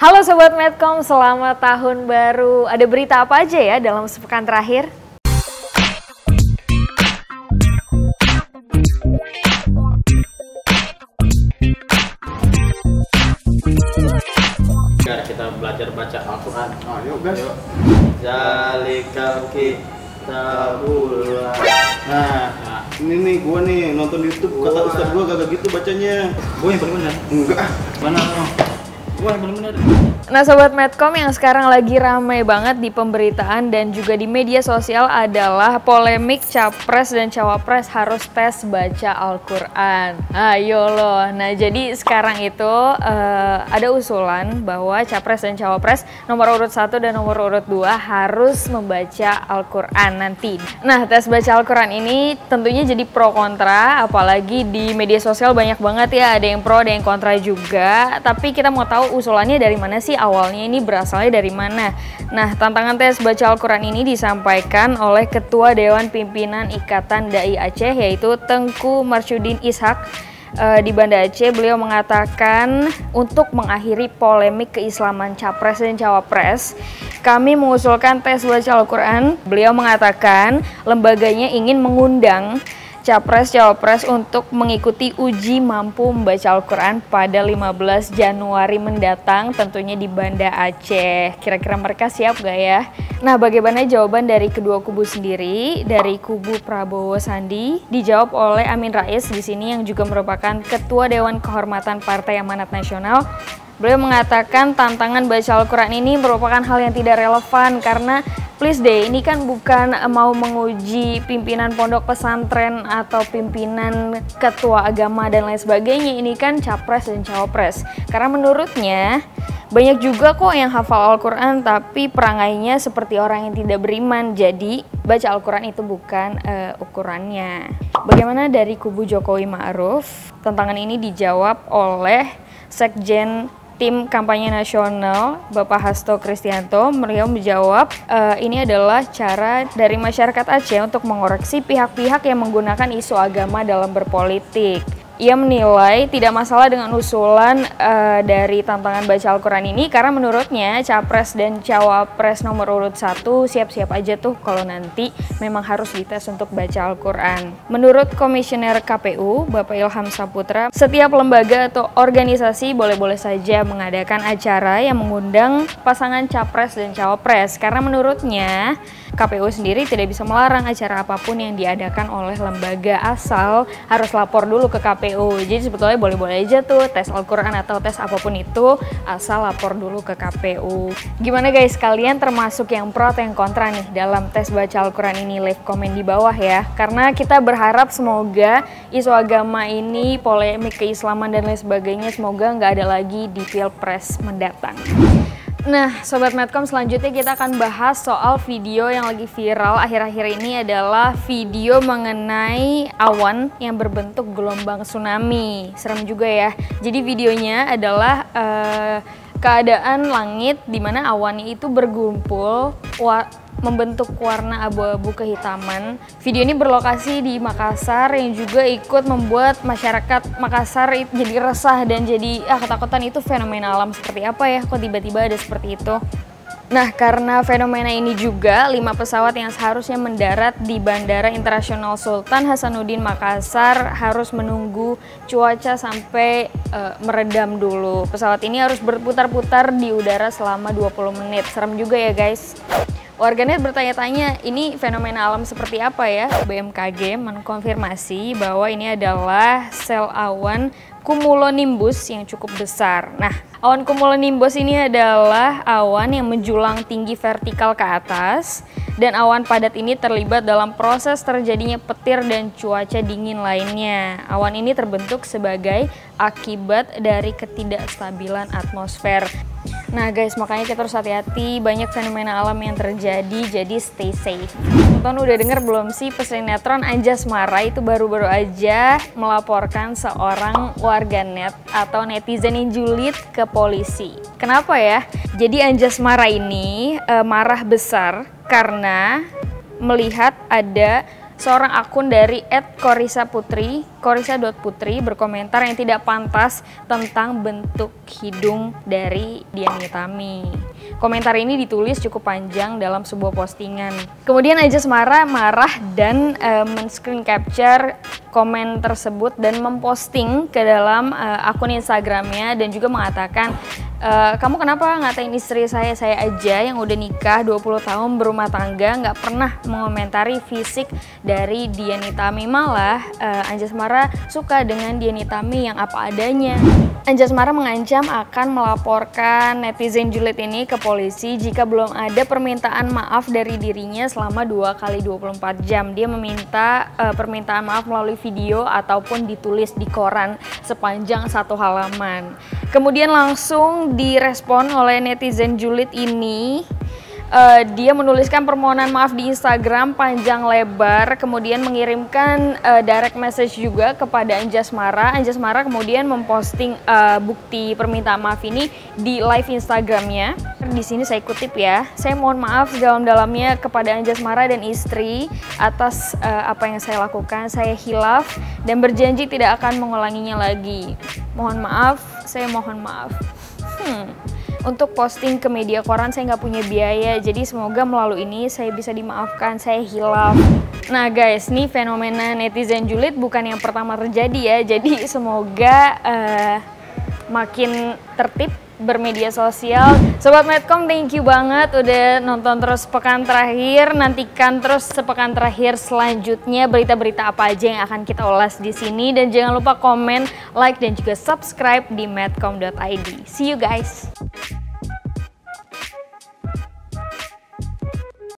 Halo Sobat Medcom, selamat tahun baru. Ada berita apa aja ya dalam sepekan terakhir? Kita belajar baca Alquran. Ayo guys. Zalikal kitabul. Nah, ini nih gue nih nonton YouTube, kata ustaz gue kagak gitu bacanya. Gue yang paling benar. Enggak. Mana? Wah, bener-bener. Nah Sobat Medcom, yang sekarang lagi ramai banget di pemberitaan dan juga di media sosial adalah polemik capres dan cawapres harus tes baca Al-Quran. Ayo loh, nah jadi sekarang itu ada usulan bahwa capres dan cawapres nomor urut 1 dan nomor urut 2 harus membaca Al-Quran nanti. Nah tes baca Al-Quran ini tentunya jadi pro kontra, apalagi di media sosial banyak banget ya, ada yang pro ada yang kontra juga. Tapi kita mau tahu usulannya dari mana sih, awalnya ini berasalnya dari mana. Nah, tantangan tes baca Al-Quran ini disampaikan oleh Ketua Dewan Pimpinan Ikatan Dai Aceh yaitu Tengku Marsudin Ishak di Banda Aceh. Beliau mengatakan untuk mengakhiri polemik keislaman capres dan cawapres, kami mengusulkan tes baca Al-Quran. Beliau mengatakan lembaganya ingin mengundang capres-cawapres untuk mengikuti uji mampu membaca Al-Quran pada 15 Januari mendatang, tentunya di Banda Aceh. Kira-kira mereka siap gak ya? Nah, bagaimana jawaban dari kedua kubu sendiri? Dari kubu Prabowo Sandi dijawab oleh Amien Rais di sini yang juga merupakan Ketua Dewan Kehormatan Partai Amanat Nasional. Beliau mengatakan tantangan baca Al-Quran ini merupakan hal yang tidak relevan karena please deh, ini kan bukan mau menguji pimpinan pondok pesantren atau pimpinan ketua agama dan lain sebagainya. Ini kan capres dan cawapres. Karena menurutnya banyak juga kok yang hafal Al-Quran tapi perangainya seperti orang yang tidak beriman. Jadi baca Al-Quran itu bukan ukurannya. Bagaimana dari kubu Jokowi Ma'ruf? Tantangan ini dijawab oleh Sekjen Tim Kampanye Nasional Bapak Hasto Kristianto. Beliau menjawab ini adalah cara dari masyarakat Aceh untuk mengoreksi pihak-pihak yang menggunakan isu agama dalam berpolitik. Ia menilai tidak masalah dengan usulan dari tantangan baca Al-Quran ini karena menurutnya capres dan cawapres nomor urut 1 siap-siap aja tuh kalau nanti memang harus dites untuk baca Al-Quran. Menurut Komisioner KPU Bapak Ilham Saputra, setiap lembaga atau organisasi boleh-boleh saja mengadakan acara yang mengundang pasangan capres dan cawapres karena menurutnya KPU sendiri tidak bisa melarang acara apapun yang diadakan oleh lembaga asal harus lapor dulu ke KPU. Jadi sebetulnya boleh-boleh aja tuh tes Al-Quran atau tes apapun itu asal lapor dulu ke KPU. Gimana guys, kalian termasuk yang pro atau yang kontra nih dalam tes baca Al-Quran ini? Leave komen di bawah ya. Karena kita berharap semoga isu agama ini, polemik keislaman dan lain sebagainya, semoga nggak ada lagi di Pilpres mendatang. Nah Sobat Medcom, selanjutnya kita akan bahas soal video yang lagi viral akhir-akhir ini, adalah video mengenai awan yang berbentuk gelombang tsunami. Serem juga ya. Jadi videonya adalah keadaan langit di mana awannya itu bergumpul membentuk warna abu-abu kehitaman. Video ini berlokasi di Makassar yang juga ikut membuat masyarakat Makassar jadi resah dan jadi ketakutan, itu fenomena alam seperti apa ya, kok tiba-tiba ada seperti itu. Nah, karena fenomena ini juga 5 pesawat yang seharusnya mendarat di Bandara Internasional Sultan Hasanuddin Makassar harus menunggu cuaca sampai meredam dulu. Pesawat ini harus berputar-putar di udara selama 20 menit. Serem juga ya guys. Warganet bertanya-tanya, ini fenomena alam seperti apa ya? BMKG mengkonfirmasi bahwa ini adalah sel awan cumulonimbus yang cukup besar. Nah, awan cumulonimbus ini adalah awan yang menjulang tinggi vertikal ke atas, dan awan padat ini terlibat dalam proses terjadinya petir dan cuaca dingin lainnya. Awan ini terbentuk sebagai akibat dari ketidakstabilan atmosfer. Nah guys, makanya kita harus hati-hati, banyak fenomena alam yang terjadi, jadi stay safe. Tonton udah denger belum sih pesinetron Anjasmara itu baru-baru aja melaporkan seorang warganet atau netizen yang julid ke polisi. Kenapa ya? Jadi Anjasmara ini marah besar karena melihat ada seorang akun dari @korisa_putri korisa_putri berkomentar yang tidak pantas tentang bentuk hidung dari Dian Nitami. Komentar ini ditulis cukup panjang dalam sebuah postingan. Kemudian Anjasmara marah dan men-screen capture komen tersebut dan memposting ke dalam akun Instagramnya dan juga mengatakan, kamu kenapa ngatain istri saya aja yang udah nikah 20 tahun berumah tangga nggak pernah mengomentari fisik dari Dian Nitami, malah Anjasmara suka dengan Dian Nitami yang apa adanya. Anjasmara mengancam akan melaporkan netizen julid ini ke polisi jika belum ada permintaan maaf dari dirinya selama 2 kali 24 jam. Dia meminta permintaan maaf melalui video ataupun ditulis di koran sepanjang 1 halaman. Kemudian langsung direspon oleh netizen julid ini. Dia menuliskan permohonan maaf di Instagram panjang lebar, kemudian mengirimkan direct message juga kepada Anjasmara. Anjasmara kemudian memposting bukti permintaan maaf ini di live Instagramnya. Di sini saya kutip ya, saya mohon maaf sedalam-dalamnya kepada Anjasmara dan istri atas apa yang saya lakukan. Saya khilaf dan berjanji tidak akan mengulanginya lagi. Mohon maaf, saya mohon maaf. Untuk posting ke media koran saya nggak punya biaya, jadi semoga melalui ini saya bisa dimaafkan, saya hilaf. Nah guys, nih fenomena netizen julid bukan yang pertama terjadi ya, jadi semoga makin tertib bermedia sosial. Sobat Medcom, thank you banget udah nonton terus pekan terakhir. Nantikan terus sepekan terakhir selanjutnya berita-berita apa aja yang akan kita ulas di sini. Dan jangan lupa komen, like, dan juga subscribe di medcom.id. See you guys!